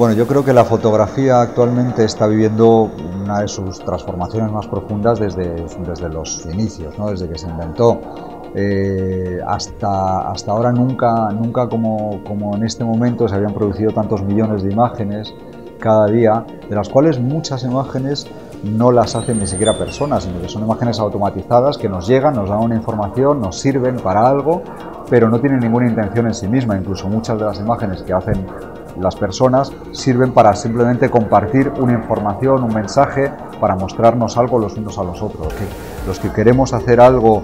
Bueno, yo creo que la fotografía actualmente está viviendo una de sus transformaciones más profundas desde los inicios, ¿no? Desde que se inventó. Hasta ahora nunca como en este momento se habían producido tantos millones de imágenes cada día, de las cuales muchas imágenes no las hacen ni siquiera personas, sino que son imágenes automatizadas que nos llegan, nos dan una información, nos sirven para algo, pero no tienen ninguna intención en sí misma. Incluso muchas de las imágenes que hacen las personas sirven para simplemente compartir una información, un mensaje, para mostrarnos algo los unos a los otros. Los que queremos hacer algo,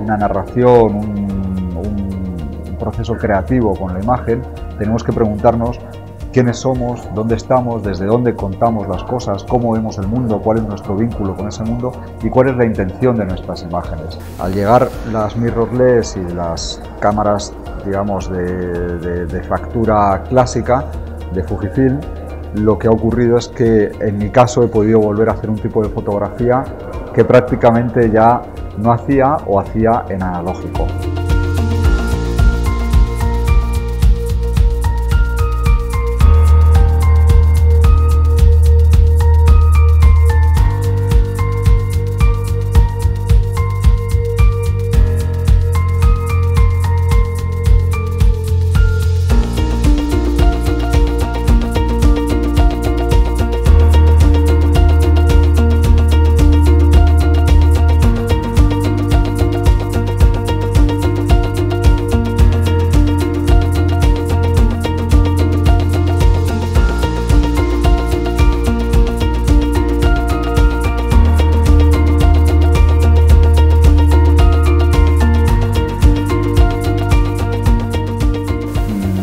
una narración, un proceso creativo con la imagen, tenemos que preguntarnos quiénes somos, dónde estamos, desde dónde contamos las cosas, cómo vemos el mundo, cuál es nuestro vínculo con ese mundo y cuál es la intención de nuestras imágenes. Al llegar las mirrorless y las cámaras, digamos, de factura clásica de Fujifilm, lo que ha ocurrido es que en mi caso he podido volver a hacer un tipo de fotografía que prácticamente ya no hacía o hacía en analógico.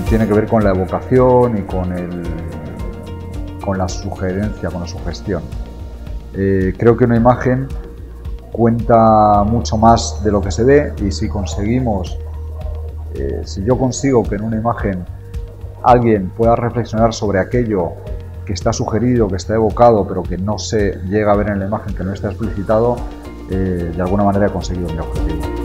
Tiene que ver con la evocación y con la sugerencia, con la sugestión. Creo que una imagen cuenta mucho más de lo que se ve, y si conseguimos, si yo consigo que en una imagen alguien pueda reflexionar sobre aquello que está sugerido, que está evocado, pero que no se llega a ver en la imagen, que no está explicitado, de alguna manera he conseguido mi objetivo.